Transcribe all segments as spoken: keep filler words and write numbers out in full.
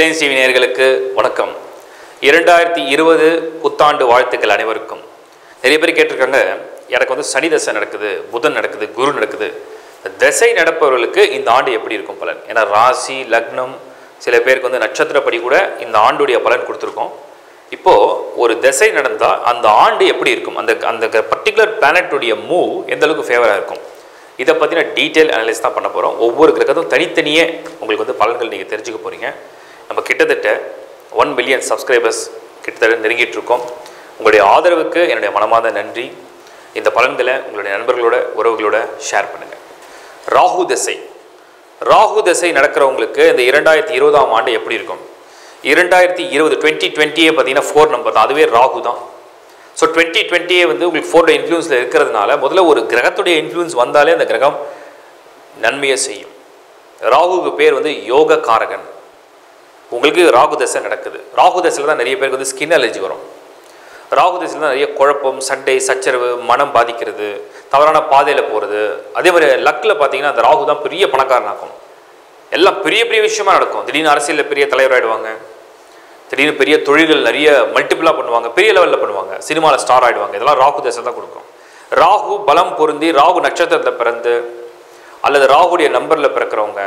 Headlines TV நேயர்களுக்கு வணக்கம். இரண்டாயிரத்தி இருபது புத்தாண்டு வாழ்த்துக்கள் அனைவருக்கும். நிறைய பேர் கேட்டிருக்காங்க, எனக்கு வந்து சனி தசை நடக்குது, புதன் நடக்குது, குரு நடக்குது, தசை நடப்பவர்களுக்கு இந்த ஆண்டு எப்படி இருக்கும் பலன்? ஏன்னா ராசி லக்னம் சில பேருக்கு வந்து நட்சத்திரப்படி கூட இந்த ஆண்டுடைய பலன் கொடுத்துருக்கோம். இப்போது ஒரு தசை நடந்தால் அந்த ஆண்டு எப்படி இருக்கும், அந்த அந்த பர்டிகுலர் பிளானட்டுடைய மூவ் எந்தளவுக்கு ஃபேவராக இருக்கும், இதை பற்றின டீட்டெயில் அனலைஸ் தான் பண்ண போகிறோம். ஒவ்வொரு கிரகத்தும் தனித்தனியே உங்களுக்கு வந்து பலன்கள் நீங்கள் தெரிஞ்சுக்க போகிறீங்க. நம்ம கிட்டத்தட்ட ஒன் மில்லியன் சப்ஸ்கிரைபர்ஸ் கிட்டத்தட்ட நெருங்கிட்டுருக்கோம். உங்களுடைய ஆதரவுக்கு என்னுடைய மனமார்ந்த நன்றி. இந்த பலன்களை உங்களுடைய நண்பர்களோட உறவுகளோட ஷேர் பண்ணுங்கள். ராகு திசை ராகு திசை நடக்கிறவங்களுக்கு இந்த இரண்டாயிரத்தி இருபதாம் ஆண்டு எப்படி இருக்கும்? இரண்டாயிரத்தி இருபது டுவெண்ட்டி டுவெண்ட்டியே பார்த்தீங்கன்னா ஃபோர் நம்பர் தான், அதுவே ராகு தான். ஸோ டுவெண்ட்டி டுவெண்ட்டியே வந்து உங்களுக்கு ஃபோர்டோ இன்ஃப்ளூயன்ஸில் இருக்கிறதுனால முதல்ல ஒரு கிரகத்துடைய இன்ஃப்ளூயன்ஸ் வந்தாலே அந்த கிரகம் நன்மையை செய்யும். ராகுக்கு பேர் வந்து யோக காரகன். உங்களுக்கு ராகு தசை நடக்குது. ராகு தசையில் தான் நிறைய பேருக்கு வந்து ஸ்கின் அலர்ஜி வரும். ராகு தசையில் தான் நிறைய குழப்பம், சண்டை, சச்சரவு, மனம் பாதிக்கிறது, தவறான பாதையில் போகிறது. அதே மாதிரி லக்கில் பார்த்தீங்கன்னா அந்த ராகு தான் பெரிய பணக்காரனாகும். எல்லாம் பெரிய பெரிய விஷயமாக நடக்கும். திடீர்னு அரசியலில் பெரிய தலைவராகிடுவாங்க, திடீர்னு பெரிய தொழில்கள் நிறைய மல்டிபிளாக பண்ணுவாங்க, பெரிய லெவலில் பண்ணுவாங்க, சினிமாவில் ஸ்டார் ஆகிடுவாங்க. இதெல்லாம் ராகு தசை தான் கொடுக்கும். ராகு பலம் பொருந்தி ராகு நட்சத்திரத்தில் பிறந்து அல்லது ராகுடைய நம்பரில் பிறக்கிறவங்க,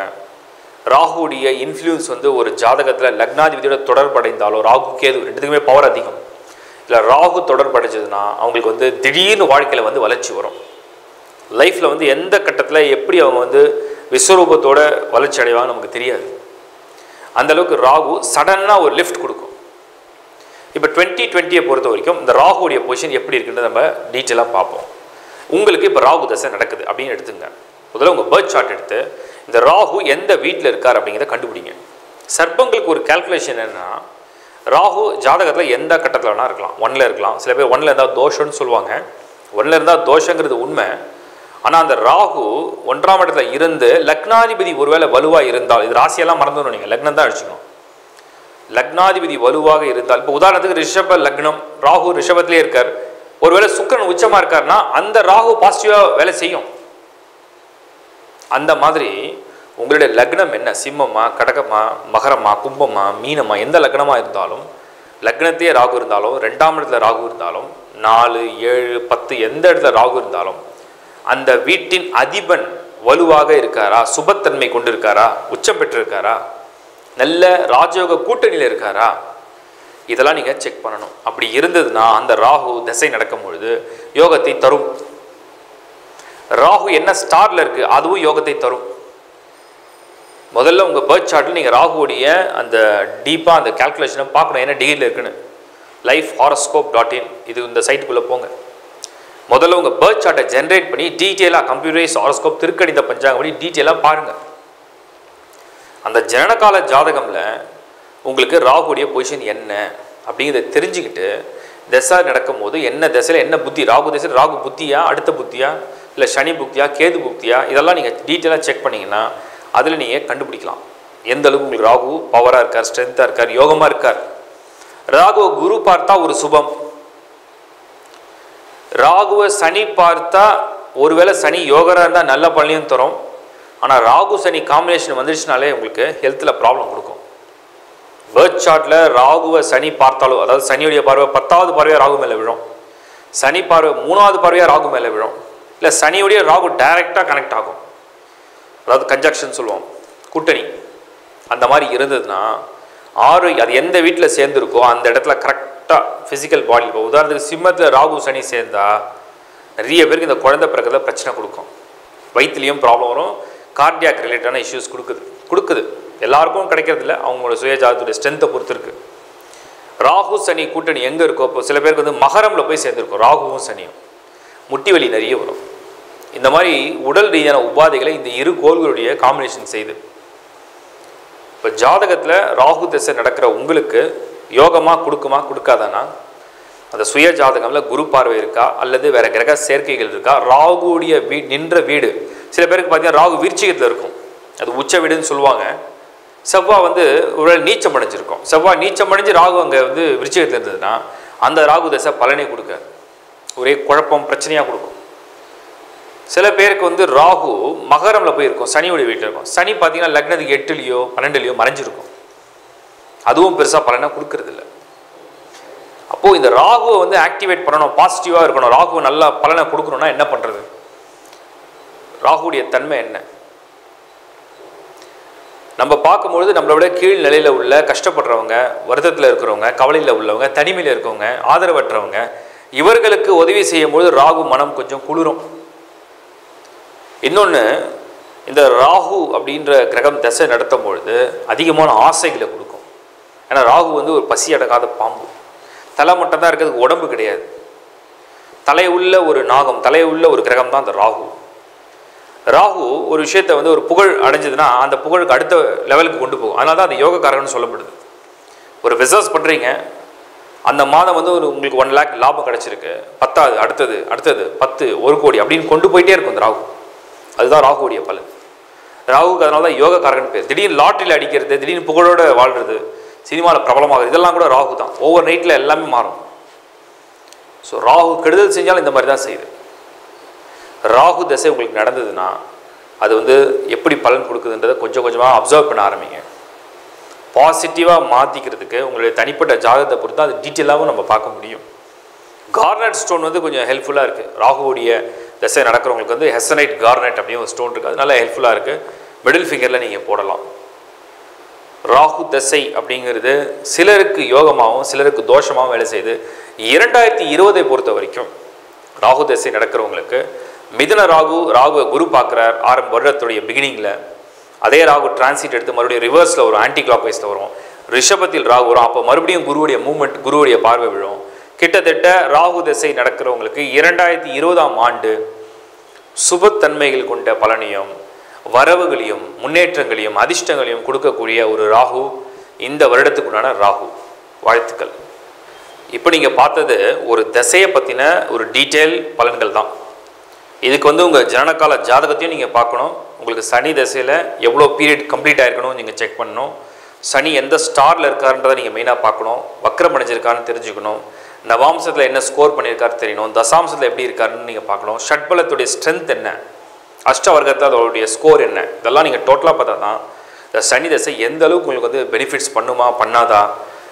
ராகுடைய இன்ஃப்ளூயன்ஸ் வந்து ஒரு ஜாதகத்தில் லக்னாதிபதியோட தொடர்படைந்தாலோ, ராகு கேது ரெண்டுத்துக்குமே பவர் அதிகம், இல்லை ராகு தொடர்படைஞ்சதுன்னா அவங்களுக்கு வந்து திடீர்னு வாழ்க்கையில் வந்து வளர்ச்சி வரும். லைஃப்பில் வந்து எந்த கட்டத்தில் எப்படி அவங்க வந்து விஸ்வரூபத்தோட வளர்ச்சி அடைவாங்க நமக்கு தெரியாது. அந்தளவுக்கு ராகு சடனாக ஒரு லிஃப்ட் கொடுக்கும். இப்போ டுவெண்ட்டி டுவெண்ட்டியை பொறுத்த வரைக்கும் இந்த ராகுடைய பொசிஷன் எப்படி இருக்குன்னு நம்ம டீட்டெயிலாக பார்ப்போம். உங்களுக்கு இப்போ ராகு தசை நடக்குது அப்படின்னு எடுத்துங்க. முதல்ல உங்கள் பர்த் சார்ட் எடுத்து இந்த ராகு எந்த வீட்டில் இருக்கார் அப்படிங்கிறத கண்டுபிடிங்க. சர்ப்பங்களுக்கு ஒரு கால்குலேஷன் என்னென்னா, ராகு ஜாதகத்தில் எந்த கட்டத்தில் வேணால் இருக்கலாம். ஒன்றில் இருக்கலாம், சில பேர் ஒன்றில் இருந்தால் தோஷம்னு சொல்லுவாங்க. ஒன்றில் இருந்தால் தோஷங்கிறது உண்மை. ஆனால் அந்த ராகு ஒன்றாம் இடத்துல இருந்து லக்னாதிபதி ஒருவேளை வலுவாக இருந்தால், இது ராசியெல்லாம் மறந்துடணும், நீங்கள் லக்னம் தான் அடிச்சுக்கணும். லக்னாதிபதி வலுவாக இருந்தால், இப்போ உதாரணத்துக்கு ரிஷப லக்னம், ராகு ரிஷபத்திலே இருக்கார், ஒருவேளை சுக்கிரன் உச்சமாக இருக்காருன்னா அந்த ராகு பாசிட்டிவாக வேலை செய்யும். அந்த மாதிரி உங்களுடைய லக்னம் என்ன, சிம்மமா, கடகமா, மகரமா, கும்பமா, மீனமா, எந்த லக்னமாக இருந்தாலும், லக்னத்தையே ராகு இருந்தாலும், ரெண்டாம் இடத்துல ராகு இருந்தாலும், நாலு ஏழு பத்து எந்த இடத்துல ராகு இருந்தாலும், அந்த வீட்டின் அதிபன் வலுவாக இருக்காரா, சுபத்தன்மை கொண்டு இருக்காரா, உச்சம் பெற்றிருக்காரா, நல்ல ராஜயோக கூட்டணியில் இருக்காரா, இதெல்லாம் நீங்கள் செக் பண்ணணும். அப்படி இருந்ததுன்னா அந்த ராகு திசை நடக்கும் பொழுது யோகத்தை தரும். ராகு என்ன ஸ்டாரில் இருக்குது அதுவும் யோகத்தை தரும். முதல்ல உங்கள் பர்த் சார்ட்டில் நீங்கள் ராகுடைய அந்த டீப்பாக அந்த கால்குலேஷனை பார்க்கணும், என்ன டிகிரியில் இருக்குன்னு. லைஃப் ஹாரோஸ்கோப் டாட் இன் இது இந்த சைட்டுக்குள்ளே போங்க. முதல்ல உங்கள் பர்த் சார்ட்டை ஜென்ரேட் பண்ணி டீட்டெயிலாக கம்ப்யூட்டரைஸ் ஹாரோஸ்கோப் திருக்கணித பஞ்சாங்கப்படி டீட்டெயிலாக பாருங்கள். அந்த ஜனனகால ஜாதகமில் உங்களுக்கு ராகுடைய பொசிஷன் என்ன அப்படிங்கிறத தெரிஞ்சுக்கிட்டு திசை நடக்கும்போது என்ன திசையில் என்ன புத்தி, ராகு திசையில் ராகு புத்தியா, அடுத்த புத்தியா, இல்லை சனி புத்தியா, கேது புத்தியா, இதெல்லாம் நீங்கள் டீட்டெயிலாக செக் பண்ணிங்கன்னா அதில் நீங்கள் கண்டுபிடிக்கலாம் எந்த அளவுக்கு உங்களுக்கு ராகு பவராக இருக்கார், ஸ்ட்ரென்த்தாக இருக்கார், யோகமாக இருக்கார். ராகுவை குரு பார்த்தா ஒரு சுபம், ராகுவை சனி பார்த்தா ஒருவேளை சனி யோகராக இருந்தால் நல்ல பலனையும் தரும். ஆனால் ராகு சனி காம்பினேஷன் வந்துடுச்சுனாலே உங்களுக்கு ஹெல்த்தில் ப்ராப்ளம் கொடுக்கும். பர்த் சார்ட்டில் ராகுவை சனி பார்த்தாலோ, அதாவது சனியுடைய பார்வை பத்தாவது பார்வையாக ராகு மேலே விழும், சனி பார்வை மூணாவது பார்வையாக ராகு மேலே விழும், இல்லை சனியுடைய ராகு டைரெக்டாக கனெக்ட் ஆகும், அதாவது கன்ஜக்ஷன் சொல்லுவோம், கூட்டணி. அந்த மாதிரி இருந்ததுன்னா ஆரோக்கியம், அது எந்த வீட்டில் சேர்ந்துருக்கோ அந்த இடத்துல கரெக்ட் ஃபிசிக்கல் பாடி. இப்போ உதாரணத்துக்கு சிம்மத்தில் ராகு சனி சேர்ந்தா நிறைய பேருக்கு இந்த குழந்தை பிறகுல பிரச்சனை கொடுக்கும், வயிற்றுலையும் ப்ராப்ளம் வரும், கார்டியாக் ரிலேட்டடான இஷ்யூஸ் கொடுக்குது கொடுக்குது எல்லாருக்கும் கிடைக்கிறதில்ல, அவங்களோட சுயஜாதத்துடைய ஸ்ட்ரென்த்தை பொறுத்திருக்கு. ராகு சனி கூட்டணி எங்கே இருக்கோ, இப்போ சில பேருக்கு வந்து மகரமில் போய் சேர்ந்துருக்கும் ராகுவும் சனியும், முட்டி வலி நிறைய வரும். இந்த மாதிரி உடல் ரீதியான உபாதைகளை இந்த இரு கோள்களுடைய காம்பினேஷன் செய்து இப்போ ஜாதகத்தில் ராகு திசை நடக்கிற உங்களுக்கு யோகமாக கொடுக்குமா கொடுக்காதானா, அந்த சுய ஜாதகமில் குரு பார்வை இருக்கா அல்லது வேறு கிரக சேர்க்கைகள் இருக்கா, ராகுடைய வீ நின்ற வீடு, சில பேருக்கு பார்த்தீங்கன்னா ராகு விருச்சிகத்தில் இருக்கும், அது உச்ச வீடுன்னு சொல்லுவாங்க. செவ்வாய் வந்து ஒரு நீச்சம் அடைஞ்சிருக்கும், செவ்வாய் நீச்சம் அடைஞ்சு ராகு அங்கே வந்து விருச்சிகத்தில் இருந்ததுன்னா அந்த ராகு தசை பலனை கொடுக்காது, ஒரே குழப்பம் பிரச்சனையாக கொடுக்கும். சில பேருக்கு வந்து ராகு மகரமில் போய் இருக்கும், சனியோடைய வீட்டில் இருக்கும், சனி பார்த்தீங்கன்னா லக்னத்துக்கு எட்டுலேயோ பன்னெண்டுலேயோ மறைஞ்சிருக்கும், அதுவும் பெருசா பலனை கொடுக்கறது இல்லை. அப்போ இந்த ராகுவை வந்து ஆக்டிவேட் பண்ணணும், பாசிட்டிவா இருக்கணும், ராகு நல்லா பலனை கொடுக்கணும்னா என்ன பண்றது? ராகுடைய தன்மை என்ன? நம்ம பார்க்கும்பொழுது நம்மளோட கீழ் நிலையில உள்ள கஷ்டப்படுறவங்க, வருத்தத்தில் இருக்கிறவங்க, கவலையில் உள்ளவங்க, தனிமையில் இருக்கவங்க, ஆதரவற்றவங்க, இவர்களுக்கு உதவி செய்யும்பொழுது ராகு மனம் கொஞ்சம் குளிரும். இன்னொன்று, இந்த ராகு அப்படின்ற கிரகம் தசை நடத்தும் பொழுது அதிகமான ஆசைகளை கொடுக்கும். ஏன்னா ராகு வந்து ஒரு பசி அடக்காத பாம்பு, தலை மட்டும் தான் இருக்கிறதுக்கு உடம்பு கிடையாது. தலை உள்ள ஒரு நாகம், தலை உள்ள ஒரு கிரகம் தான் இந்த ராகு. ராகு ஒரு விஷயத்தை வந்து ஒரு புகழ் அடைஞ்சதுன்னா அந்த புகழுக்கு அடுத்த லெவலுக்கு கொண்டு போகும். அதனால தான் அந்த யோகக்காரகன்னு சொல்லப்படுது. ஒரு பிஸ்னஸ் பண்ணுறீங்க, அந்த மாதம் வந்து ஒரு உங்களுக்கு ஒன் லேக் லாபம் கிடச்சிருக்கு, பத்தாவது அடுத்தது அடுத்தது பத்து ஒரு கோடி அப்படின்னு கொண்டு போயிட்டே இருக்கும் இந்த ராகு. அதுதான் ராகுடைய பலன். ராகுக்கு அதனால தான் யோகக்காரகன் பேர். திடீர்னு லாட்ரியில் அடிக்கிறது, திடீர்னு புகழோடு வாழ்கிறது, சினிமாவில் பிரபலமாகிறது, இதெல்லாம் கூட ராகு தான். ஓவர் நைட்டில் எல்லாமே மாறும். ஸோ ராகு கெடுதல் செஞ்சாலும் இந்த மாதிரி தான் செய்யுது. ராகு தசை உங்களுக்கு நடந்ததுன்னா அது வந்து எப்படி பலன் கொடுக்குதுன்றதை கொஞ்சம் கொஞ்சமாக அப்சர்வ் பண்ண ஆரம்பிங்க. பாசிட்டிவாக மாற்றிக்கிறதுக்கு உங்களுடைய தனிப்பட்ட ஜாதகத்தை பொறுத்து அது டீட்டெயிலாகவும் நம்ம பார்க்க முடியும். கார்னட் ஸ்டோன் வந்து கொஞ்சம் ஹெல்ப்ஃபுல்லாக இருக்குது. ராகுடைய தசை நடக்கிறவங்களுக்கு வந்து ஹெசனைட் கார்னட் அப்படின்னு ஒரு ஸ்டோன் இருக்குது, அது நல்லா ஹெல்ப்ஃபுல்லாக இருக்குது. மிடில் ஃபிங்கரில் நீங்கள் போடலாம். ராகு தசை அப்படிங்கிறது சிலருக்கு யோகமாகவும் சிலருக்கு தோஷமாகவும் வேலை செய்யுது. இரண்டாயிரத்தி இருபதை பொறுத்த வரைக்கும் ராகு தசை நடக்கிறவங்களுக்கு மிதுன ராகு, ராகுவை குரு பார்க்குறார் ஆரம்ப வருடத்துடைய பிகினிங்கில். அதே ராகு டிரான்சிட் எடுத்து மறுபடியும் ரிவர்ஸில் வரும், ஆன்டி கிளாக் வைஸில் வரும். ரிஷபத்தில் ராகு வரும், அப்போ மறுபடியும் குருவுடைய மூமெண்ட், குருவுடைய பார்வை விழும். கிட்டத்தட்ட ராகு திசை நடக்கிறவங்களுக்கு இரண்டாயிரத்தி இருபதாம் ஆண்டு சுபத்தன்மைகள் கொண்ட பலனையும் வரவுகளையும் முன்னேற்றங்களையும் அதிர்ஷ்டங்களையும் கொடுக்கக்கூடிய ஒரு ராகு இந்த வருடத்துக்குண்டான ராகு. வாழ்த்துக்கள். இப்போ நீங்கள் பார்த்தது ஒரு திசையை பற்றின ஒரு டீட்டெயில் பலன்கள் தான். இதுக்கு வந்து உங்கள் ஜனனகால ஜாதகத்தையும் நீங்கள் பார்க்கணும். உங்களுக்கு சனி திசையில் எவ்வளோ பீரியட் கம்ப்ளீட் ஆகிருக்கணும் நீங்கள் செக் பண்ணணும். சனி எந்த ஸ்டாரில் இருக்காருன்றதை நீங்கள் மெயினாக பார்க்கணும். வக்ரம் அடைஞ்சிருக்காருன்னு தெரிஞ்சுக்கணும். நவாம்சத்தில் என்ன ஸ்கோர் பண்ணியிருக்காரு தெரியணும். தசாம்சத்தில் எப்படி இருக்காருன்னு நீங்கள் பார்க்கணும். ஷட்பலத்துடைய ஸ்ட்ரென்த் என்ன, அஷ்டவர்க்கத்தில் அதோடைய ஸ்கோர் என்ன, இதெல்லாம் நீங்கள் டோட்டலாக பார்த்தா தான் இந்த சனி திசை எந்த அளவுக்கு உங்களுக்கு வந்து பெனிஃபிட்ஸ் பண்ணுமா பண்ணாதா,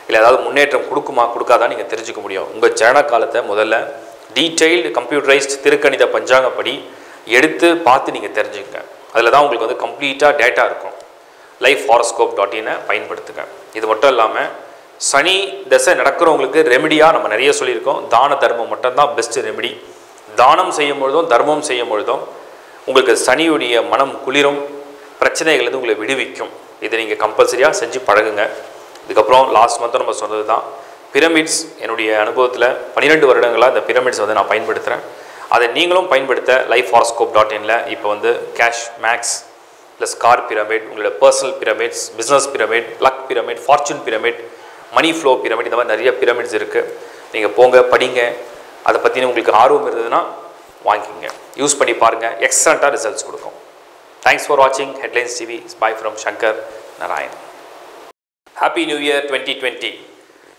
இல்லை ஏதாவது முன்னேற்றம் கொடுக்குமா கொடுக்காதான் நீங்கள் தெரிஞ்சுக்க முடியும். உங்கள் ஜனனகாலத்தை முதல்ல டீட்டெயில்டு கம்ப்யூட்டரைஸ்டு திருக்கணித பஞ்சாங்கப்படி எடுத்து பார்த்து நீங்கள் தெரிஞ்சுங்க. அதில் தான் உங்களுக்கு வந்து கம்ப்ளீட்டாக டேட்டா இருக்கும். லைஃப் ஹாரோஸ்கோப் டாட் இன் பயன்படுத்துங்க. இது மட்டும் இல்லாமல் சனி தசை நடக்கிறவங்களுக்கு ரெமிடியாக நம்ம நிறைய சொல்லியிருக்கோம். தான தர்மம் மட்டும்தான் பெஸ்ட்டு ரெமிடி. தானம் செய்யும் பொழுதும் தர்மம் செய்யும் பொழுதும் உங்களுக்கு சனியுடைய மனம் குளிரும், பிரச்சனைகள் வந்து உங்களை விடுவிக்கும். இதை நீங்கள் கம்பல்சரியாக செஞ்சு பழகுங்க. இதுக்கப்புறம் லாஸ்ட் மந்த்தும் நம்ம சொன்னது தான் பிரமிட்ஸ். என்னுடைய அனுபவத்தில் பன்னிரெண்டு வருடங்களாக இந்த பிரமிட்ஸ் வந்து நான் பயன்படுத்துகிறேன். அதை நீங்களும் பயன்படுத்த லைஃப் ஹாரோஸ்கோப் டாட் இன்ல இப்போ வந்து cash max plus car pyramid, உங்களோட personal pyramids, business pyramid, luck pyramid, fortune pyramid, money flow pyramid, இந்த மாதிரி நிறைய பிரமிட்ஸ் இருக்குது. நீங்கள் போங்க, படிங்க. அதை பற்றின உங்களுக்கு ஆர்வம் இருந்ததுன்னா வாங்கிங்க, யூஸ் பண்ணி பாருங்கள். எக்ஸலண்ட்டாக ரிசல்ட்ஸ் கொடுக்கும். தேங்க்ஸ் ஃபார் வாட்சிங் headlines TV. Bye from Shankar Narayan. Happy new year twenty twenty.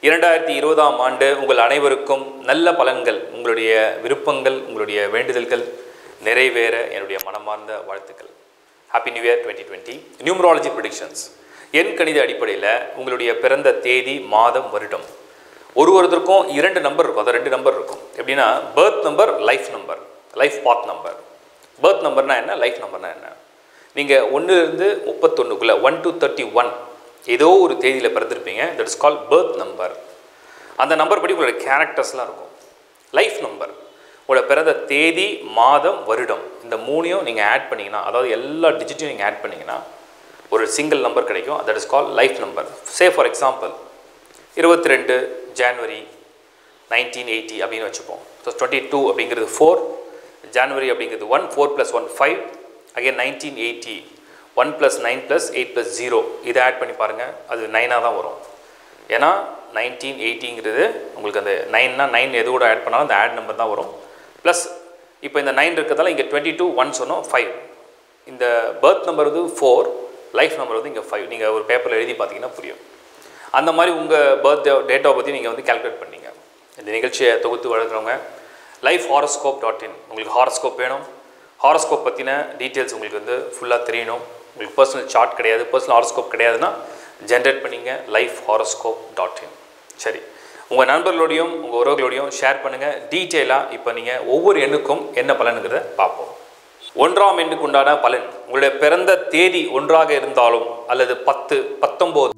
இரண்டாயிரத்தி இருபதாம் ஆண்டு உங்கள் அனைவருக்கும் நல்ல பலன்கள், உங்களுடைய விருப்பங்கள், உங்களுடைய வேண்டுதல்கள் நிறைவேற என்னுடைய மனமார்ந்த வாழ்த்துக்கள். Happy new year twenty twenty. Numerology predictions என் கணித அடிப்படையில் உங்களுடைய பிறந்த தேதி, மாதம், வருடம் ஒரு ஒருத்தருக்கும் இரண்டு நம்பர் இருக்கும். அது ரெண்டு நம்பர் இருக்கும். எப்படின்னா birth number, life number, life path number. Birth நம்பர்னால் என்ன, லைஃப் நம்பர்னால் என்ன? நீங்கள் ஒன்றுலேருந்து முப்பத்தொன்றுக்குள்ளே ஒன் டு தேர்ட்டி ஒன் ஏதோ ஒரு தேதியில் பிறந்திருப்பீங்க. That is call birth number. அந்த நம்பர் படி உங்களோட கேரக்டர்ஸ்லாம் இருக்கும். லைஃப் நம்பர் உங்களோட பிறந்த தேதி, மாதம், வருடம் இந்த மூணையும் நீங்கள் ஆட் பண்ணிங்கன்னா, அதாவது எல்லா டிஜிட்டையும் நீங்கள் ஆட் பண்ணிங்கன்னா ஒரு சிங்கிள் நம்பர் கிடைக்கும். That is call life number. Say for example இருபத்தி ரெண்டு ஜான்வரி நைன்டீன் எயிட்டி அப்படின்னு வச்சுப்போம். ஸோ டுவெண்ட்டி டூ அப்படிங்கிறது ஃபோர், ஜான்வரி அப்படிங்கிறது one, four plus one five, again nineteen eighty one plus nine plus eight plus zero, இதை add பண்ணி பாருங்கள். அது நைனாக தான் வரும். ஏன்னா நைன்டீன் எயிட்டிங்கிறது உங்களுக்கு அந்த நைன்னா நைன் எது கூட ஆட் பண்ணாலும் அந்த ஆட் நம்பர் தான் வரும். ப்ளஸ் இப்போ இந்த நைன் இருக்கிறதால இங்கே டுவெண்ட்டி டூ ஒன் சொன்னோம் ஃபைவ். இந்த பர்த் நம்பர் வந்து ஃபோர், லைஃப் நம்பர் வந்து இங்கே ஃபைவ். நீங்கள் ஒரு பேப்பரில் எழுதி பார்த்தீங்கன்னா புரியும். அந்த மாதிரி உங்கள் பர்த் டேட்டா பற்றி நீங்கள் வந்து கேல்குலேட் பண்ணிங்க. இந்த நிகழ்ச்சியை தொகுத்து வழங்குறவங்க லைஃப் ஹாரோஸ்கோப் டாட் இன். உங்களுக்கு ஹாரோஸ்கோப் வேணும், ஹாரோஸ்கோப் பற்றின டீட்டெயில்ஸ் உங்களுக்கு வந்து ஃபுல்லாக தெரியணும், உங்களுக்கு பர்சனல் சார்ட் கிடையாது, பர்சனல் ஹாரோஸ்கோப் கிடையாதுன்னா generate panninga lifehoroscope dot in. சரி, உங்கள் நண்பர்களோடையும் உங்கள் உறவுகளோடையும் ஷேர் பண்ணுங்கள். டீட்டெயிலாக இப்போ நீங்கள் ஒவ்வொரு எண்ணுக்கும் என்ன பலனுங்கிறத பார்ப்போம். ஒன்றாம் எண்ணுக்கு உண்டான பலன், உங்களுடைய பிறந்த தேதி ஒன்றாக இருந்தாலும் அல்லது பத்து, பத்தொம்போது,